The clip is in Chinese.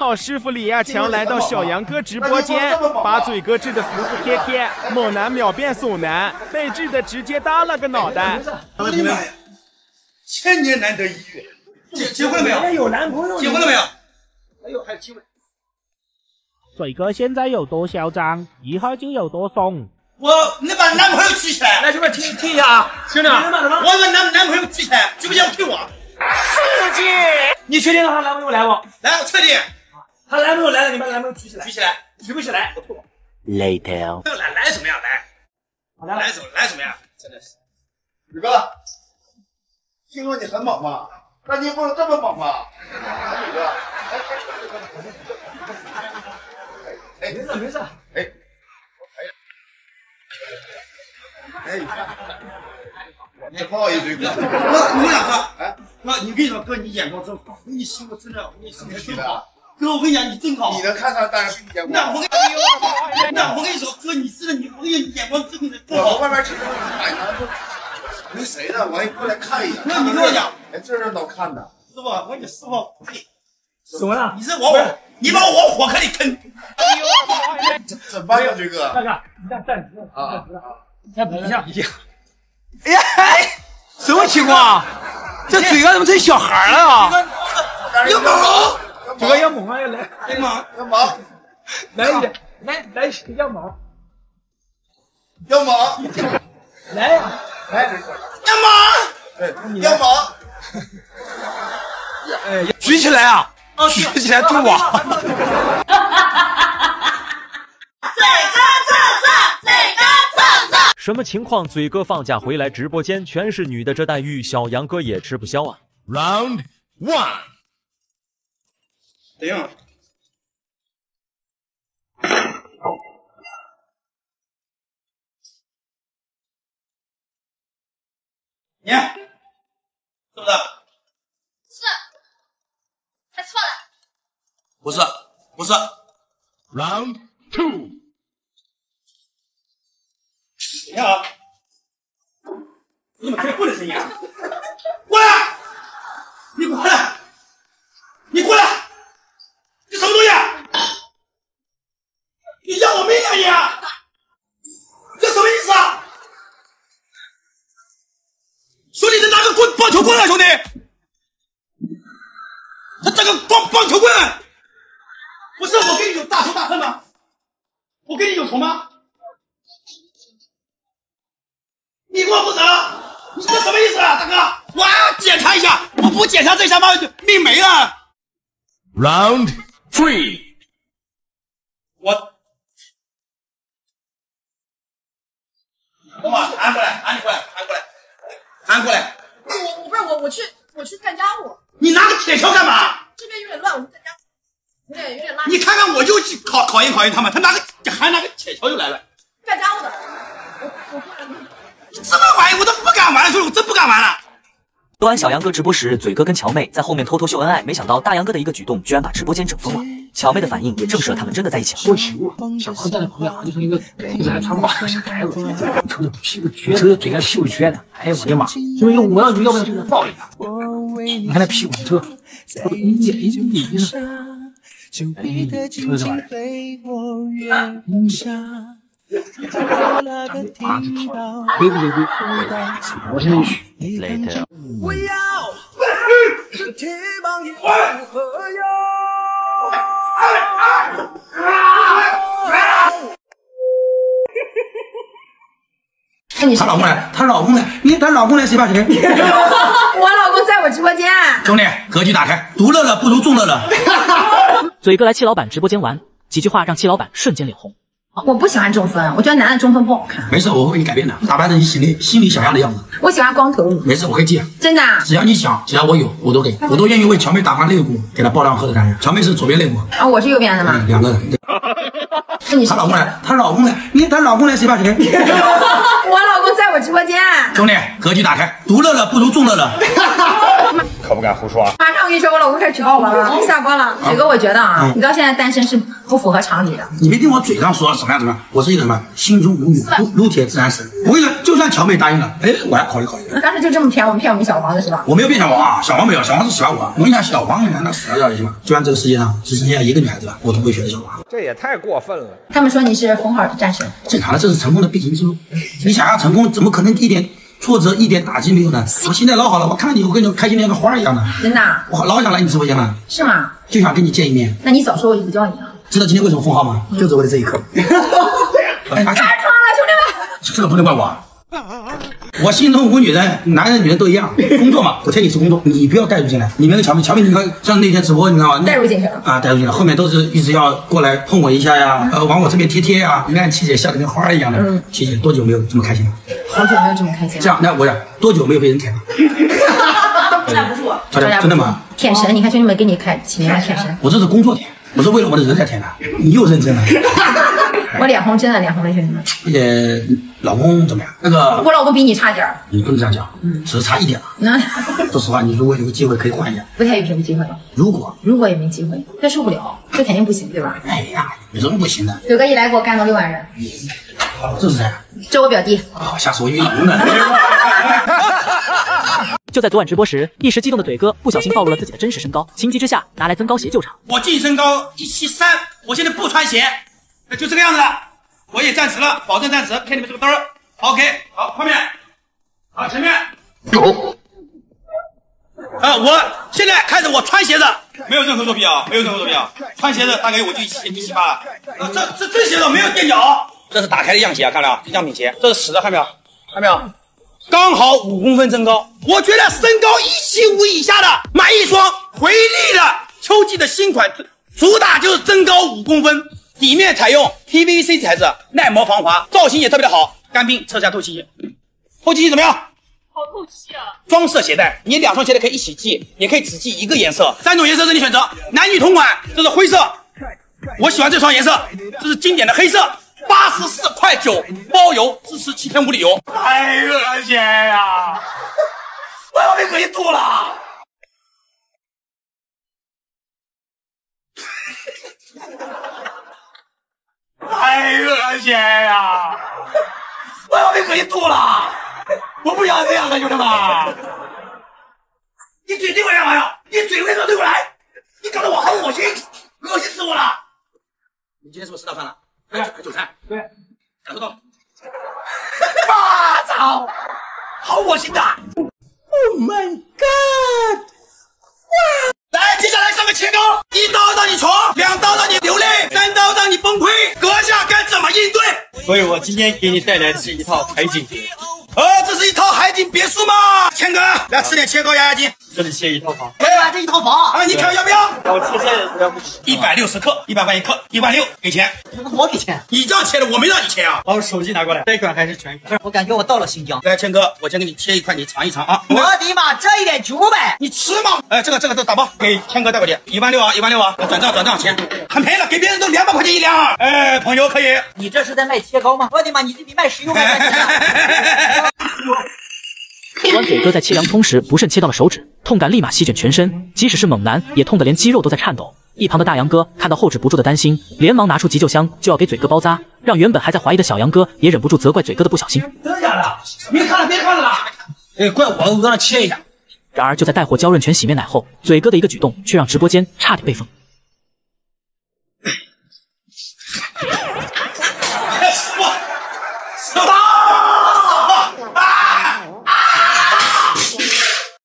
好师傅李亚强来到小杨哥直播间，把嘴哥治的服服帖帖，猛男秒变怂男，被治的直接耷拉个脑袋。我的妈呀！千年难得一遇，结婚了没有？有男朋友？结婚了没有？哎呦，还有机会。嘴哥现在有多嚣张，以后就有多怂。 你把男朋友举起来，来，兄弟听一下啊，兄弟，我把男朋友举起来，举不起来推我。刺激！你确定他男朋友来不？来，我确定。他男朋友来了，你把男朋友举起来。举起来，举不起来，我推我。Later。来怎么样？来，来怎么样？真的是。宇哥，听说你很猛嘛？那你不能这么猛嘛？宇哥，哎，没事没事，哎。 哎，你不好意思，哥，我跟你讲，哥，哎，哥，你跟你说，哥，你眼光真好，你媳妇真的，你媳妇真好，哥，我跟你讲，你真好，你能看上当然是你眼光。那我跟你说，哥，你真的，你眼光真的不好。我外面只是买男的，那谁呢？我还过来看一眼。那你跟我讲，连这事都看呢。师傅，我跟你师傅，什么呢？你是我，你把我火坑里坑。怎么办呀，追哥？大哥，你站直啊！ 等一下！哎呀，什么情况？这嘴哥怎么成小孩了啊？要毛！嘴哥要毛吗？要毛！来一些要毛！要毛！来！要毛！要毛！哎，举起来啊！举起来对我！哈哈哈！嘴哥蹭蹭，嘴哥。 什么情况？嘴哥放假回来，直播间全是女的，这待遇小杨哥也吃不消啊 ！Round one， 怎样？你是不是？是，猜错了。不是。Round two。 你看啊，你怎么开棍的声音啊？过来！你过来！你过来！你什么东西？你要我命啊你啊！这什么意思啊？兄弟，你拿个棍棒球棍啊，兄弟！他这个棒球棍，不是我跟你有大仇大恨吗？我跟你有仇吗？ 你给我负责！你这什么意思啊，大哥？我检查一下，我不检查这下把命没了。Round three， 我喊过来！我去干家务。你拿个铁锹干嘛？这边有点乱，我们干家务。有点拉。你看看，我就去考验他们，他还拿个铁锹就来了。干家务的，我过来。 这么玩意我都不敢玩了，兄弟，我真不敢玩了。昨晚小杨哥直播时，嘴哥跟乔妹在后面偷偷秀恩爱，没想到大杨哥的一个举动，居然把直播间整疯了。乔妹的反应也证实了他们真的在一起了。小混蛋的朋友啊，就从一个裤子还穿不好的小孩子，瞅瞅屁股撅，瞅瞅嘴还屁股撅呢。哎呀，我的妈！因为我要你，要不然就给我抱一下。你看那屁股，瞅瞅，瞅这玩意儿。她老公来，她老公来，谁怕谁？我老公在我直播间。兄弟，格局打开，独乐乐不如众乐乐。嘴哥来戚老板直播间玩，几句话让戚老板瞬间脸红。 我不喜欢中分，我觉得男的中分不好看。没事，我会给你改变的，打扮成你心里想要的样子。我喜欢光头。没事，我可以借。真的？只要你想，只要我有，我都给，我都愿意为乔妹打块肋骨，给她爆量喝的男人。乔妹是左边肋骨啊，我是右边的吗？两个人。她老公来，她老公来，谁怕谁？我老公在我直播间。兄弟，格局打开，独乐乐不如众乐乐。可不敢胡说啊！马上我跟你说，我老公开始举报我了，下播了。嘴哥，我觉得啊，你到现在单身是不符合常理的。你别听我嘴上说什么样，我是一个什么心中无女，撸铁自然神。我跟你说，就就算乔妹答应了，哎，我要考虑考虑。当时就这么骗我们，骗我们小黄的是吧？我没有骗小黄啊，小黄没有，小黄是10万5。我跟你讲，小黄那死了要行吗？就按这个世界上只剩下一个女孩子了，我都不会选择小黄。这也太过分了。他们说你是封号的战神，正常的，这是成功的必经之路。你想要成功，怎么可能一点挫折、一点打击没有呢？我现在老好了，我看你，我跟你开心的像个花一样的。真的？我老想来你直播间了。是吗？就想跟你见一面。那你早说我就不叫你了。知道今天为什么封号吗？就是为了这一刻。哎，开窗了，兄弟们！这个不能怪我啊。我心中无女人，男人女人都一样。工作嘛，我替你是工作，你不要带入进来。你们的乔妹，你看像那天直播，你知道吗？带入进去了啊，带入进来，后面都是一直要过来碰我一下呀，往我这边贴呀。你看七姐笑得跟花一样的。嗯，七姐多久没有这么开心了？好久没有这么开心了。这样，那我讲多久没有被人舔了？站不住，真的吗？舔神，你看兄弟们给你开起名了，舔神。我这是工作舔，我是为了我的人才舔的。你又认真了。我脸红，真的脸红了，兄弟们。老公怎么样？那个我老公比你差点儿。你不能这样讲，只是差一点儿。说实话，你如果有个机会可以换一下。不太有什么机会。如果也没机会，这受不了，这肯定不行，对吧？哎呀，有什么不行的？九哥一来给我干到6万人。这是谁？这我表弟。啊，吓死我晕了呢。就在昨晚直播时，一时激动的嘴哥不小心暴露了自己的真实身高，情急之下拿来增高鞋救场。我自己身高173，我现在不穿鞋。那就这个样子了，我也暂时了，保证暂时骗你们这个灯儿。OK， 好，后面，好，前面。我现在开始，我穿鞋子，没有任何作弊啊，没有任何作弊啊。穿鞋子大概我就178了。这鞋子没有垫脚，这是打开的样鞋啊，看到没有？样品鞋，这是实的，看到没有？看到没有？刚好5公分增高，我觉得身高175以下的买一双回力的秋季的新款，主打就是增高5公分。底面采用 PVC 材质，耐磨防滑，造型也特别的好，干冰侧下透气。透气怎么样？好透气啊！双色鞋带，你2双鞋带可以一起系，也可以只系一个颜色，3种颜色任你选择，男女同款。这是灰色，我喜欢这双颜色，这是经典的黑色。84.9块包邮，支持7天无理由。太恶心呀、啊！我要被恶心吐了。太恶心呀！我要被恶心吐了！我不想这样的，兄弟们！你嘴对我干嘛呀？你嘴为什么对我来？你搞得我好恶心，恶心死我了！你今天是不是吃大饭了？对，还韭菜。对，感受到了。我操！好恶心的 ！Oh my god！ 哇！来，接下来上个切糕，1刀让你穷，2刀让你流泪，3刀让你崩溃，阁下该怎么应对？所以我今天给你带来的是一套海景别，这是一套海景别墅吗？谦哥，来吃点切糕压压惊。这里切一套房，这一套房啊，你挑要不要？我切这要不起，160克，100块1克，16000，给钱。我给钱？你这样切的，我没让你切啊。把我手机拿过来，贷款还是全款？我感觉我到了新疆。来，谦哥，我先给你切一块，你尝一尝啊。我的妈，这1.900，你吃吗？哎，这个都打包。给谦哥带过去，16000啊，16000啊，转账钱，很便宜了，给别人都200块钱1两。哎，朋友可以。你这是在卖切糕吗？我的妈，你这比卖16块钱。昨晚嘴哥在切洋葱时不慎切到了手指，痛感立马席卷全身，即使是猛男也痛得连肌肉都在颤抖。一旁的大杨哥看到后止不住的担心，连忙拿出急救箱就要给嘴哥包扎，让原本还在怀疑的小杨哥也忍不住责怪嘴哥的不小心。真的假的？别看了，别看了！哎，怪我让他切一下。然而就在带货娇润泉洗面奶后，嘴哥的一个举动却让直播间差点被封。